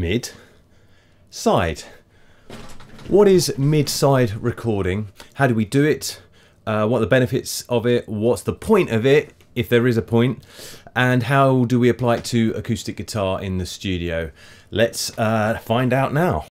mid side. What is mid side recording? How do we do it? What are the benefits of it? What's the point of it, if there is a point? And how do we apply it to acoustic guitar in the studio? Let's find out now.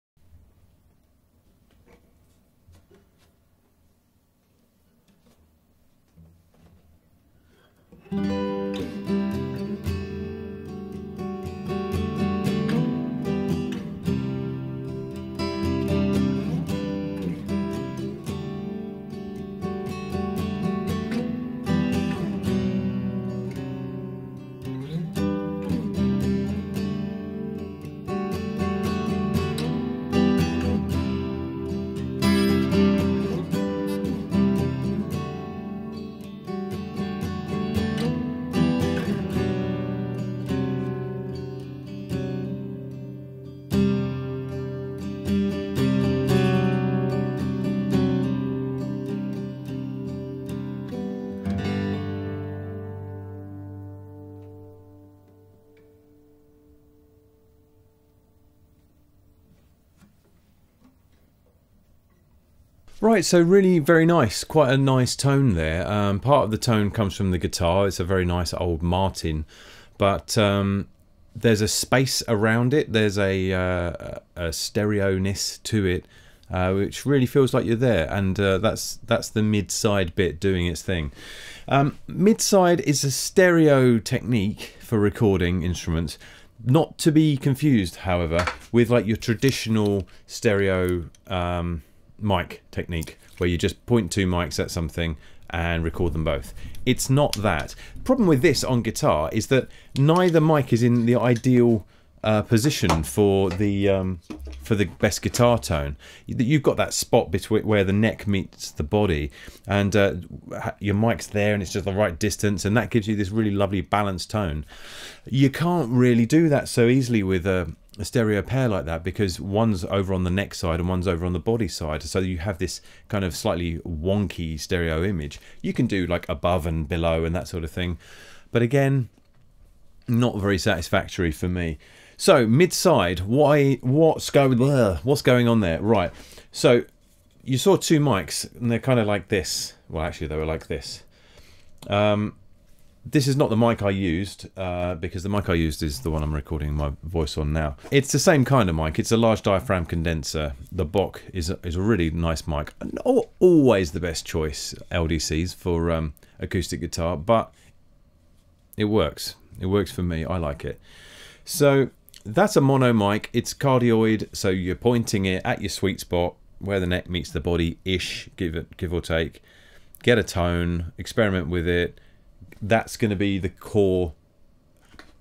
Right, so really very nice, quite a nice tone there. Part of the tone comes from the guitar. It's a very nice old Martin, but there's a space around it. There's a stereo-ness to it, which really feels like you're there, and that's the mid-side bit doing its thing. Mid-side is a stereo technique for recording instruments, not to be confused, however, with like your traditional stereo mic technique where you just point two mics at something and record them both. It's not that. Problem with this on guitar is that neither mic is in the ideal position for the best guitar tone. You've got that spot between where the neck meets the body, and your mic's there and it's just the right distance, and that gives you this really lovely balanced tone. You can't really do that so easily with a stereo pair like that, because one's over on the neck side and one's over on the body side, so you have this kind of slightly wonky stereo image. You can do like above and below and that sort of thing, but again, not very satisfactory for me. So mid-side, what's going on there? Right, so you saw two mics and they're kind of like this. Well, actually they were like this. This is not the mic I used, because the mic I used is the one I'm recording my voice on now. It's the same kind of mic. It's a large diaphragm condenser. The Bock is a really nice mic. Not always the best choice, LDCs, for acoustic guitar, but it works. It works for me. I like it. So that's a mono mic. It's cardioid, so you're pointing it at your sweet spot, where the neck meets the body-ish, give or take. Get a tone, experiment with it. That's going to be the core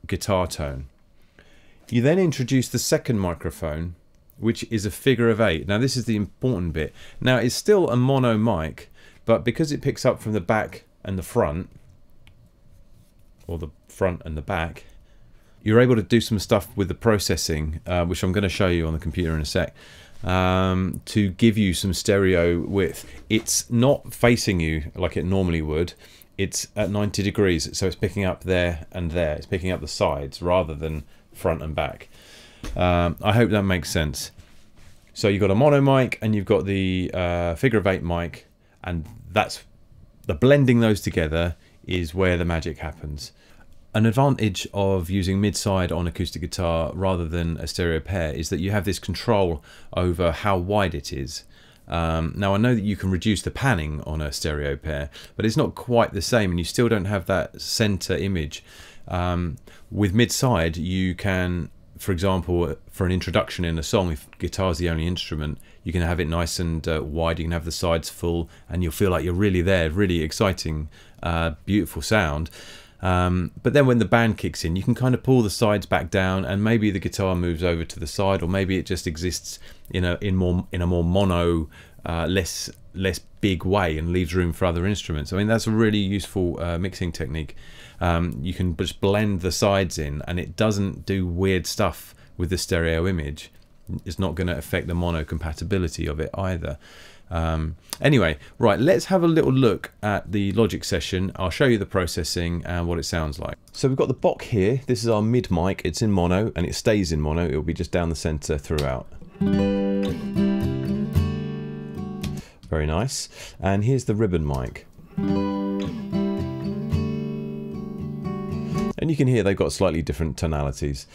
guitar tone. You then introduce the second microphone, which is a figure of 8. Now this is the important bit. Now it's still a mono mic, but because it picks up from the back and the front, or the front and the back, you're able to do some stuff with the processing, which I'm going to show you on the computer in a sec, to give you some stereo width. It's not facing you like it normally would. It's at 90 degrees, so it's picking up there and there. It's picking up the sides rather than front and back. I hope that makes sense. So you've got a mono mic and you've got the figure of 8 mic, and that's the blending those together is where the magic happens. An advantage of using mid-side on acoustic guitar rather than a stereo pair is that you have this control over how wide it is. Now I know that you can reduce the panning on a stereo pair, but it's not quite the same, and you still don't have that center image. With mid-side, you can, for example, for an introduction in a song, if guitar's the only instrument, you can have it nice and wide, you can have the sides full, and you'll feel like you're really there, really exciting, beautiful sound. But then when the band kicks in, you can kind of pull the sides back down, and maybe the guitar moves over to the side, or maybe it just exists in a more mono, less big way, and leaves room for other instruments. I mean, that's a really useful mixing technique. You can just blend the sides in, and it doesn't do weird stuff with the stereo image. It's not going to affect the mono compatibility of it either. Anyway, right, let's have a little look at the Logic session. I'll show you the processing and what it sounds like. So we've got the Bock here. This is our mid mic. It's in mono and it stays in mono. It'll be just down the center throughout. Very nice. And here's the ribbon mic. And you can hear they've got slightly different tonalities.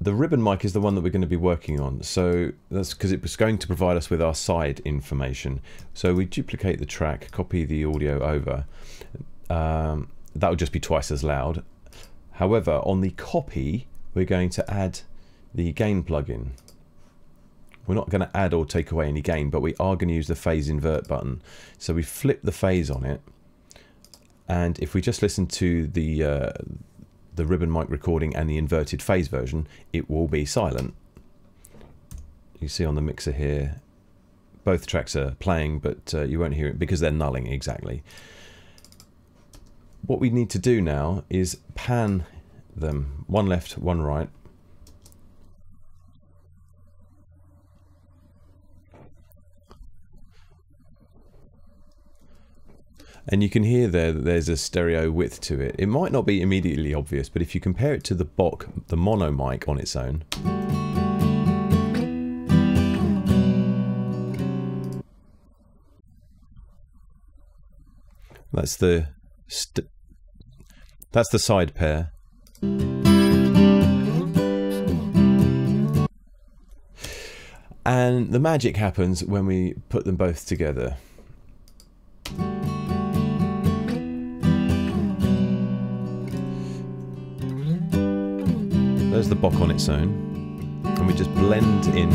The ribbon mic is the one that we're going to be working on, so that's because it was going to provide us with our side information. So we duplicate the track, copy the audio over. That would just be twice as loud. However, on the copy, we're going to add the gain plugin. We're not going to add or take away any gain, but we are going to use the phase invert button. So we flip the phase on it, and if we just listen to the ribbon mic recording and the inverted phase version, it will be silent. You see on the mixer here, both tracks are playing, but you won't hear it because they're nulling exactly. What we need to do now is pan them, one left, one right. And you can hear there that there's a stereo width to it. It might not be immediately obvious, but if you compare it to the Bock, the mono mic on its own, that's the side pair. And the magic happens when we put them both together. There's the Bock on its own, and we just blend in.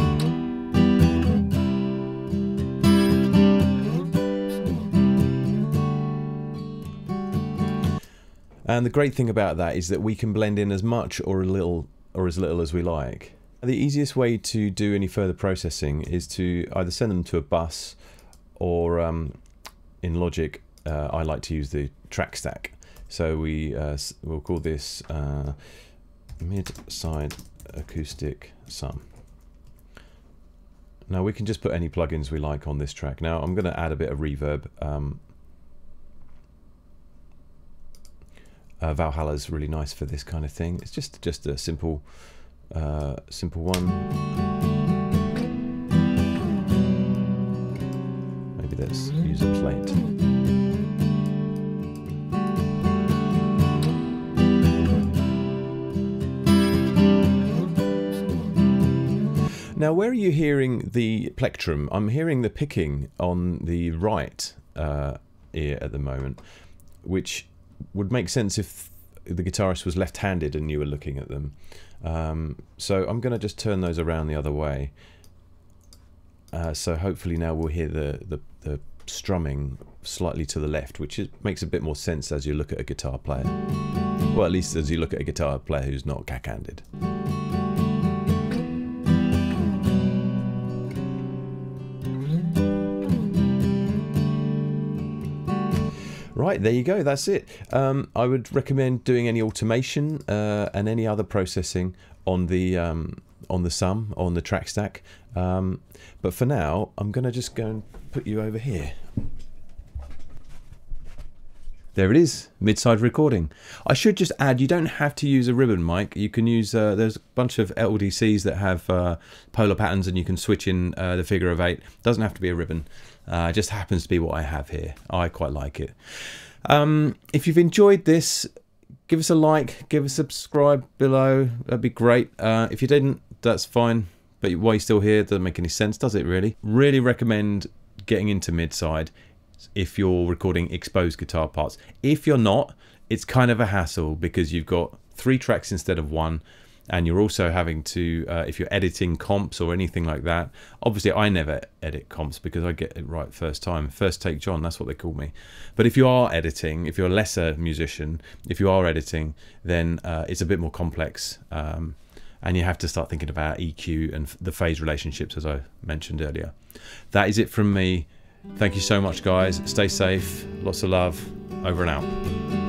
And the great thing about that is that we can blend in as much or a little or as little as we like. The easiest way to do any further processing is to either send them to a bus, or in Logic, I like to use the track stack. So we'll call this mid-side acoustic sum. Now we can just put any plugins we like on this track. Now I'm going to add a bit of reverb. Valhalla's really nice for this kind of thing. It's just a simple one. Maybe let's use a plate. Now, where are you hearing the plectrum? I'm hearing the picking on the right ear at the moment, which would make sense if the guitarist was left-handed and you were looking at them. So I'm going to just turn those around the other way. So hopefully now we'll hear the strumming slightly to the left, which makes a bit more sense as you look at a guitar player. Well, at least as you look at a guitar player who's not cack-handed. Right, there you go, that's it. I would recommend doing any automation and any other processing on the sum, on the track stack. But for now, I'm going to just go and put you over here. There it is, mid-side recording. I should just add, you don't have to use a ribbon mic. You can use, there's a bunch of LDCs that have polar patterns, and you can switch in the figure of 8. Doesn't have to be a ribbon. It just happens to be what I have here. I quite like it. If you've enjoyed this, give us a like, give us a subscribe below. That'd be great. If you didn't, that's fine. But why you're still here doesn't make any sense, does it really? Really recommend getting into mid-side if you're recording exposed guitar parts. If you're not, it's kind of a hassle because you've got 3 tracks instead of 1, and you're also having to, if you're editing comps or anything like that, obviously I never edit comps because I get it right first time. First take John, that's what they call me. But if you are editing, if you're a lesser musician, if you are editing, then it's a bit more complex. And you have to start thinking about EQ and the phase relationships, as I mentioned earlier. That is it from me. Thank you so much, guys. Stay safe. Lots of love. Over and out.